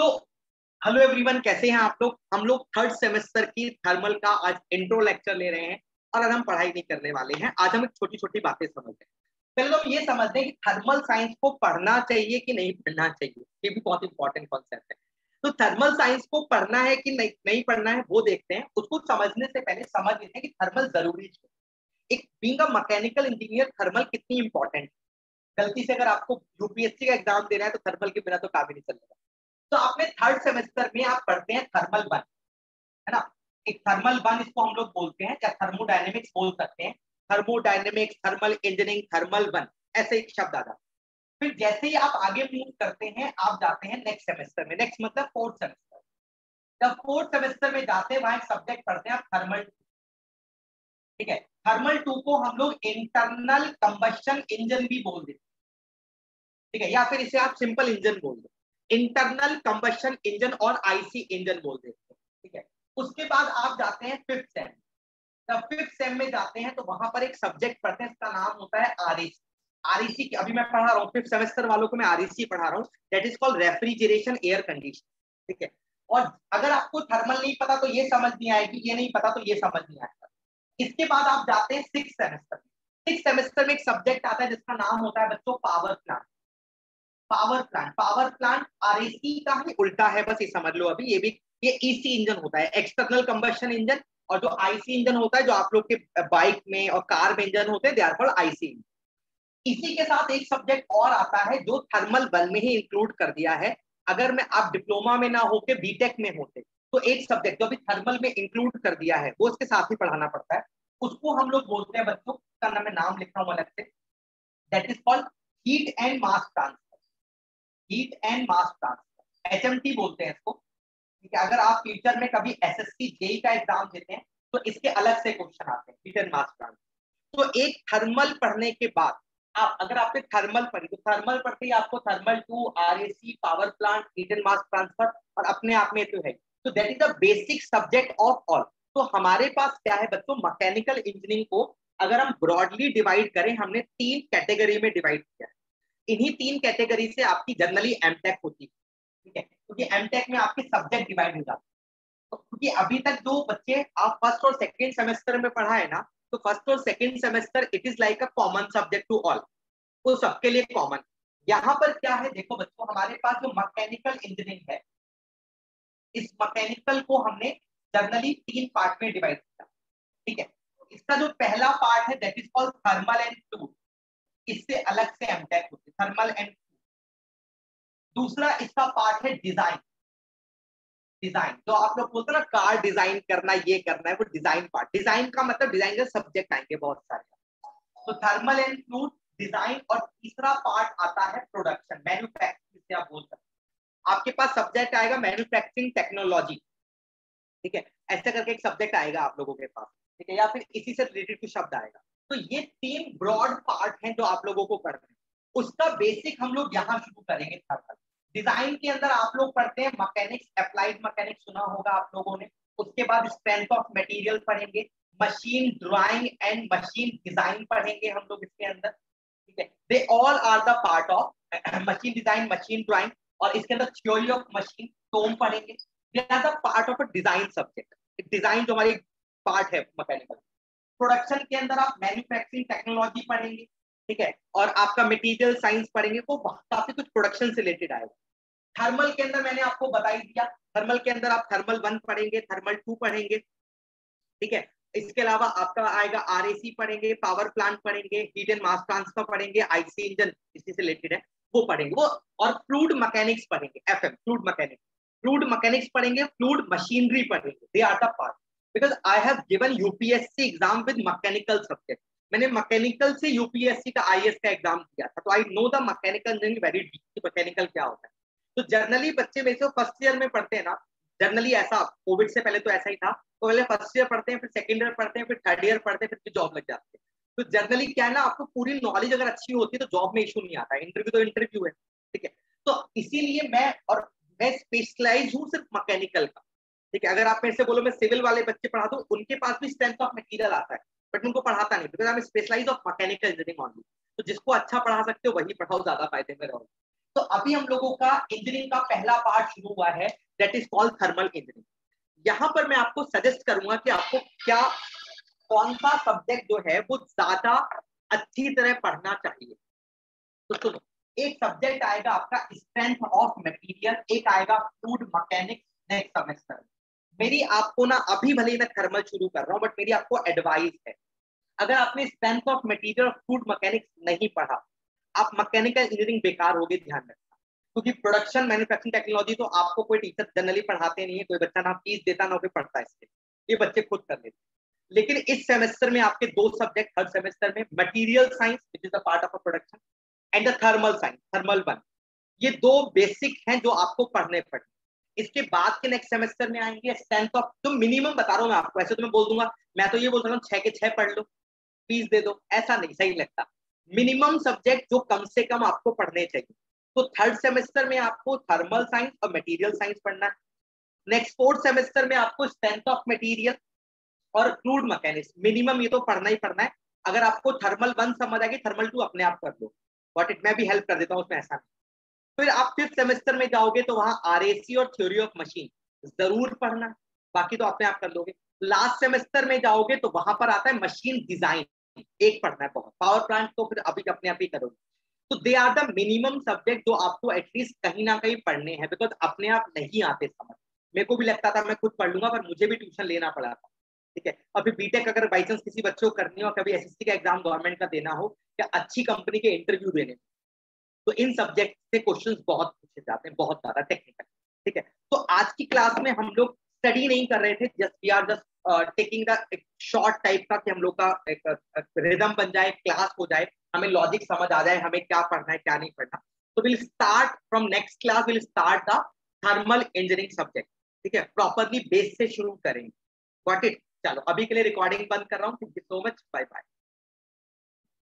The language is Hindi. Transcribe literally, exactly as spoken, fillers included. तो हेलो एवरीवन, कैसे हैं आप लोग। हम लोग थर्ड सेमेस्टर की थर्मल का आज इंट्रो लेक्चर ले रहे हैं और आज हम पढ़ाई नहीं करने वाले हैं। आज हम छोटी छोटी बातें समझते हैं। पहले हम ये समझते हैं कि थर्मल साइंस को पढ़ना चाहिए कि नहीं पढ़ना चाहिए, ये भी बहुत इंपॉर्टेंट कॉन्सेप्ट है। तो थर्मल साइंस को पढ़ना है कि नहीं नहीं पढ़ना है वो देखते हैं। उसको समझने से पहले समझ लेते हैं कि थर्मल जरूरी है। एक being a mechanical engineer thermal कितनी इंपॉर्टेंट है। गलती से अगर आपको यूपीएससी का एग्जाम देना है तो थर्मल के बिना तो काम ही नहीं चलेगा। तो आपने थर्ड सेमेस्टर में आप पढ़ते हैं थर्मल वन, है ना। एक थर्मल वन इसको हम लोग बोलते हैं या थर्मोडायनेमिक्स बोल सकते हैं। Thermodynamics, thermal engineering, thermal one, ऐसे एक शब्द आता है। फिर जैसे ही आप आगे मूव करते हैं आप जाते हैं नेक्स्ट सेमेस्टर में। नेक्स्ट मतलब फोर्थ सेमेस्टर। जब फोर्थ सेमेस्टर में जाते हैं वहां एक सब्जेक्ट पढ़ते हैं आप थर्मल, ठीक है। थर्मल टू को हम लोग इंटरनल कंबस्टन इंजन भी बोल देते हैं, ठीक है, या फिर इसे आप सिंपल इंजन बोल दो। इंटरनल कंबशन इंजन और आईसी इंजन बोल देते हैं, ठीक है। उसके बाद आप जाते हैं फिफ्थ सेम। जब फिफ्थ सेम में जाते हैं तो वहां पर एक सब्जेक्ट पढ़ते हैं, इसका नाम होता है आरईसी। आरईसी की अभी मैं पढ़ा रहा हूँ फिफ्थ सेमेस्टर वालों को, मैं आरईसी पढ़ा रहा हूँ। That is called refrigeration air condition, ठीक है। और अगर आपको थर्मल नहीं पता तो ये समझ नहीं आएगी, ये नहीं पता तो ये समझ नहीं आएगा। इसके बाद आप जाते हैं सिक्स सेमेस्टर। सिक्स सेमेस्टर में एक सब्जेक्ट आता है जिसका नाम होता है बच्चों power plant. Power plant power plant RAC का ही उल्टा है, बस ये समझ लो। अभी ये भी ये ईसी इंजन होता है, एक्सटर्नल कंबशन इंजन, और जो आईसी इंजन होता है जो आप लोग के बाइक में और कार में इंजन होते हैं, they are called IC engine. इसी के साथ एक सब्जेक्ट और आता है जो थर्मल वन में ही इंक्लूड कर दिया है। अगर मैं आप डिप्लोमा में ना होके बीटेक में होते तो एक सब्जेक्ट जो अभी थर्मल में इंक्लूड कर दिया है वो उसके साथ ही पढ़ाना पड़ता है। उसको हम लोग बोलते हैं बच्चों का नाम, मैं नाम लिखता हूँ अलग से, that is called heat and mass transfer. Heat and mass transfer, HMT बोलते हैं इसको, ठीक है। अगर आप फ्यूचर में कभी एसएससी जेई का एग्जाम देते हैं तो इसके अलग से क्वेश्चन आते हैं, हीट एंड मास ट्रांसफर। तो एक थर्मल पढ़ने के बाद आप अगर आपने थर्मल पढ़ी तो थर्मल पढ़ते ही आपको thermal two, RAC, power plant, heat and mass transfer और अपने आप में तो है। तो that is the basic subject of all. तो हमारे पास क्या है बच्चों, मैकेनिकल इंजीनियरिंग को अगर हम ब्रॉडली डिवाइड करें, हमने तीन कैटेगरी में डिवाइड किया है। इन्हीं तीन कैटेगरी से आपकी जनरली एमटेक होती है, ठीक है, क्योंकि एमटेक में आपके सब्जेक्ट डिवाइड हो जाते हैं। क्योंकि अभी तक जो बच्चे आप फर्स्ट और सेकंड सेमेस्टर में पढ़ाए ना, तो फर्स्ट और second semester it is like a common subject to all, वो सबके लिए कॉमन। यहाँ पर क्या है देखो बच्चों, हमारे पास जो मैकेनिकल इंजीनियरिंग है, इस मैकेनिकल को हमने जनरली तीन पार्ट में डिवाइड किया, ठीक है। इसका जो पहला पार्ट है that is called thermal and fluid, इससे अलग से एमटेक होती है, थर्मल एंड। दूसरा इसका पार्ट है डिजाइन। डिजाइन तो आप लोग बोलते हैं ना कार डिजाइन करना, ये करना है वो, डिजाइन पार्ट। डिजाइन का मतलब डिजाइन का सब्जेक्ट आएंगे बहुत सारे। तो थर्मल एंड फ्लूइड, डिजाइन, और तीसरा पार्ट आता है प्रोडक्शन, मैन्युफैक्चरिंग, जिसे आप बोल सकते हैं। आपके पास सब्जेक्ट आएगा मैन्युफैक्चरिंग टेक्नोलॉजी, ठीक है, ऐसा करके एक सब्जेक्ट आएगा आप लोगों के पास, ठीक है, या फिर इसी से रिलेटेड कुछ शब्द आएगा। तो ये तीन ब्रॉड पार्ट हैं जो आप लोगों को पढ़ना है। उसका बेसिक हम लोग यहाँ शुरू करेंगे थर्मल। डिजाइन के अंदर आप लोग पढ़ते हैं मैकेनिक्स, अप्लाइड मैकेनिक्स सुना होगा आप लोगों ने। उसके बाद स्ट्रेंथ ऑफ मटेरियल पढ़ेंगे, machine drawing and machine design पढ़ेंगे हम लोग इसके अंदर, ठीक है। They all are the part of machine design, machine drawing, और इसके अंदर थ्योरी ऑफ मशीन तो हम पढ़ेंगे। They are the part of a design subject, design जो हमारी पार्ट है मैकेनिकल। प्रोडक्शन के अंदर आप मैन्युफैक्चरिंग टेक्नोलॉजी पढ़ेंगे, ठीक है, और आपका मटेरियल साइंस पढ़ेंगे, वो काफी कुछ प्रोडक्शन से रिलेटेड आएगा। थर्मल के अंदर मैंने आपको बता ही दिया, थर्मल के अंदर आप थर्मल वन पढ़ेंगे, थर्मल टू पढ़ेंगे, ठीक है। इसके अलावा आपका आएगा आरएसी पढ़ेंगे, पावर प्लांट पढ़ेंगे, हीट एंड मास ट्रांसफर पढ़ेंगे, आईसी इंजन इसी से रिलेटेड है वो पढ़ेंगे वो, और फ्लूइड मैकेनिक्स पढ़ेंगे, FM fluid mechanics, fluid mechanics पढ़ेंगे, फ्लूइड मशीनरी पढ़ेंगे। They are the part. Because I have given U P S C exam with mechanical subject, मैंने मैकेनिकल से यूपीएससी का आईएएस का एग्जाम दिया था, तो I know the mechanical very deep, mechanical क्या होता है। तो जनरली बच्चे में से फर्स्ट ईयर में पढ़ते हैं ना, जनरली ऐसा, कोविड से पहले तो ऐसा ही था, तो पहले फर्स्ट ईयर पढ़ते हैं, फिर सेकेंड ईयर पढ़ते हैं, फिर थर्ड ईयर पढ़ते हैं, फिर जॉब लग जाती है। तो जनरली क्या है ना, आपको पूरी नॉलेज अगर अच्छी होती है तो जॉब में इशू नहीं आता, इंटरव्यू तो इंटरव्यू है, ठीक है। तो इसीलिए मैं और मैं स्पेशलाइज हूँ सिर्फ मैकेनिकल का, ठीक है। अगर आप मेरे से बोलो मैं सिविल वाले बच्चे पढ़ाता हूँ, उनके पास भी स्ट्रेंथ ऑफ मटेरियल आता है, बट उनको पढ़ाता नहीं, because I am specialise of mechanical engineering only. तो जिसको अच्छा पढ़ा सकते हो वही पढ़ाओ, ज्यादा फायदे में रहोगे। तो अभी हम लोगों का इंजीनियरिंग का पहला पार्ट शुरू हुआ है, that is called thermal engineering. यहाँ पर मैं आपको सजेस्ट करूंगा कि आपको क्या कौन सा सब्जेक्ट जो है वो ज्यादा अच्छी तरह पढ़ना चाहिए। तो सुनो, एक सब्जेक्ट आएगा आपका स्ट्रेंथ ऑफ मटेरियल, एक आएगा फ्लूइड मैकेनिक्स नेक्स्ट सेमेस्टर। मेरी आपको ना अभी भले ही मैं थर्मल शुरू कर रहा हूँ बट मेरी आपको एडवाइस है, अगर आपने स्ट्रेंथ ऑफ मटेरियल और फ्लूइड मैकेनिक्स नहीं पढ़ा आप मैकेनिकल इंजीनियरिंग बेकार होगी, ध्यान रखना। क्योंकि प्रोडक्शन मैन्युफैक्चरिंग टेक्नोलॉजी तो आपको कोई टीचर जनरली पढ़ाते नहीं है, कोई बच्चा ना फीस देता ना कोई पढ़ता है, इसके ये बच्चे खुद कर लेते। लेकिन इस सेमेस्टर में आपके दो सब्जेक्ट हर सेमेस्टर में, material science which is the part of production and the thermal science, thermal one, ये दो बेसिक हैं जो आपको पढ़ने पड़े। इसके बाद के नेक्स्ट सेमेस्टर में आएंगे स्ट्रेंथ ऑफ, तो मिनिमम बता रहा हूँ मैं आपको, ऐसे तो मैं बोल दूंगा, मैं तो ये बोल रहा हूँ छह के छह पढ़ लो फीस दे दो, ऐसा नहीं सही लगता। मिनिमम सब्जेक्ट जो कम से कम आपको पढ़ने चाहिए। तो थर्ड सेमेस्टर में आपको थर्मल साइंस और मटेरियल साइंस पढ़ना है। नेक्स्ट फोर्थ सेमेस्टर में आपको स्ट्रेंथ ऑफ मटेरियल और फ्लूइड मैकेनिक्स, मिनिमम ये तो पढ़ना ही पढ़ना है। अगर आपको थर्मल वन समझ आएगी थर्मल टू अपने आप कर लो, बट इट मैं भी हेल्प कर देता हूँ उसमें, ऐसा नहीं। फिर आप फिफ्थ सेमेस्टर में जाओगे तो वहाँ आर ए सी और थ्योरी ऑफ मशीन जरूर पढ़ना, बाकी तो अपने आप कर लोगे। लास्ट सेमेस्टर में जाओगे तो वहां पर आता है मशीन डिजाइन, एक पढ़ना है बहुत, पावर प्लांट तो फिर अभी अपने आप ही करोगे। तो they are the minimum subject जो आपको एटलीस्ट कहीं ना कहीं पढ़ने हैं, बिकॉज अपने आप नहीं आते समझ। मेरे को भी लगता था मैं खुद पढ़ लूंगा पर मुझे भी ट्यूशन लेना पड़ा था, ठीक है। अभी बीटेक अगर बाई चांस किसी बच्चे को करनी हो, कभी एसएससी का एग्जाम गवर्नमेंट का देना हो या अच्छी कंपनी के इंटरव्यू देने, तो इन सब्जेक्ट से क्वेश्चन बहुत पूछे जाते हैं, बहुत ज्यादा टेक्निकल, ठीक है। तो आज की क्लास में हम लोग स्टडी नहीं कर रहे थे, just we are just taking the short type का कि हम लोग का एक रिदम बन जाए, क्लास हो जाए, हमें लॉजिक समझ आ जाए, हमें क्या पढ़ना है क्या नहीं पढ़ना। तो will start from next class, will start the thermal engineering subject, ठीक है। प्रॉपरली बेस से शुरू करेंगे, गॉट इट। चलो अभी के लिए रिकॉर्डिंग बंद कर रहा हूँ। Thank you so much, bye bye.